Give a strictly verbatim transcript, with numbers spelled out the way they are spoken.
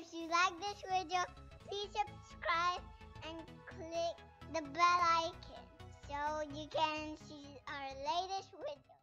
If you like this video, please subscribe and click the bell icon so you can see our latest video.